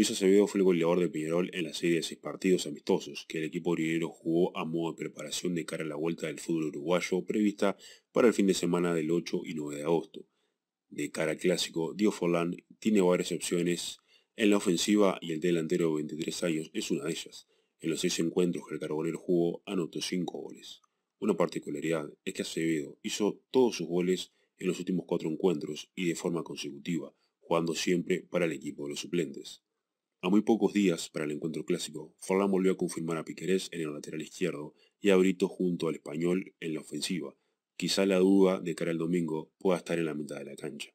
Luis Acevedo fue el goleador de Peñarol en la serie de 6 partidos amistosos que el equipo uruguayo jugó a modo de preparación de cara a la vuelta del fútbol uruguayo prevista para el fin de semana del 8 y 9 de agosto. De cara al clásico, Diego Forlán tiene varias opciones en la ofensiva y el delantero de 23 años es una de ellas. En los 6 encuentros que el carbonero jugó, anotó 5 goles. Una particularidad es que Acevedo hizo todos sus goles en los últimos 4 encuentros y de forma consecutiva, jugando siempre para el equipo de los suplentes. A muy pocos días para el encuentro clásico, Forlán volvió a confirmar a Piquerés en el lateral izquierdo y a Brito junto al español en la ofensiva. Quizá la duda de cara al domingo pueda estar en la mitad de la cancha.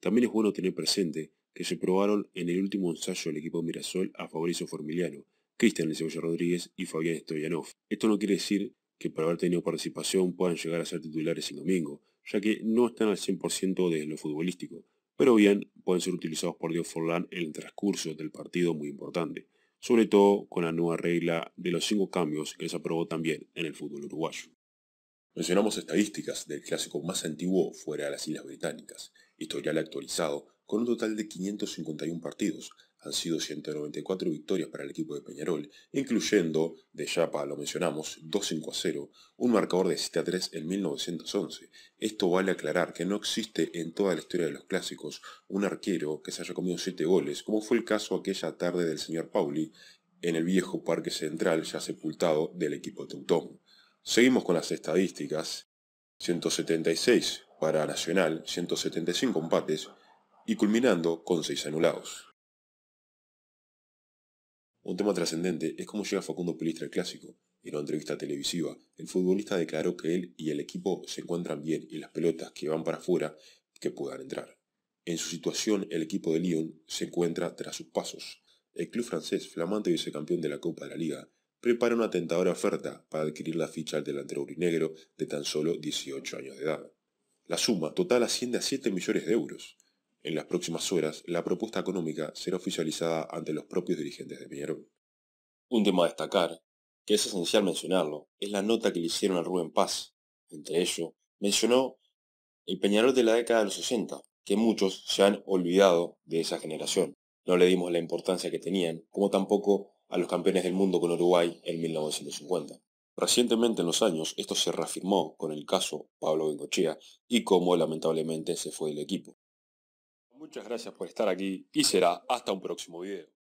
También es bueno tener presente que se probaron en el último ensayo del equipo de Mirasol a Fabricio Formiliano, Cristian Liceo Rodríguez y Fabián Stoyanov. Esto no quiere decir que por haber tenido participación puedan llegar a ser titulares el domingo, ya que no están al 100% desde lo futbolístico. Pero bien, pueden ser utilizados por Diego Forlán en el transcurso del partido muy importante, sobre todo con la nueva regla de los 5 cambios que se aprobó también en el fútbol uruguayo. Mencionamos estadísticas del clásico más antiguo fuera de las Islas Británicas, historial actualizado con un total de 551 partidos, han sido 194 victorias para el equipo de Peñarol, incluyendo, de Yapa lo mencionamos, 2-5-0, un marcador de 7-3 en 1911. Esto vale aclarar que no existe en toda la historia de los clásicos un arquero que se haya comido 7 goles, como fue el caso aquella tarde del señor Pauli en el viejo parque central ya sepultado del equipo Teutón. Seguimos con las estadísticas, 176 para Nacional, 175 empates y culminando con 6 anulados. Un tema trascendente es cómo llega Facundo Pellistri al Clásico. En una entrevista televisiva, el futbolista declaró que él y el equipo se encuentran bien y las pelotas que van para afuera que puedan entrar. En su situación, el equipo de Lyon se encuentra tras sus pasos. El club francés, flamante vicecampeón de la Copa de la Liga, prepara una tentadora oferta para adquirir la ficha del delantero aurinegro de tan solo 18 años de edad. La suma total asciende a 7 millones de euros. En las próximas horas, la propuesta económica será oficializada ante los propios dirigentes de Peñarol. Un tema a destacar, que es esencial mencionarlo, es la nota que le hicieron a Rubén Paz. Entre ello, mencionó el Peñarol de la década de los 60, que muchos se han olvidado de esa generación. No le dimos la importancia que tenían, como tampoco a los campeones del mundo con Uruguay en 1950. Recientemente en los años, esto se reafirmó con el caso Pablo Bengochea y cómo lamentablemente se fue del equipo. Muchas gracias por estar aquí y será hasta un próximo video.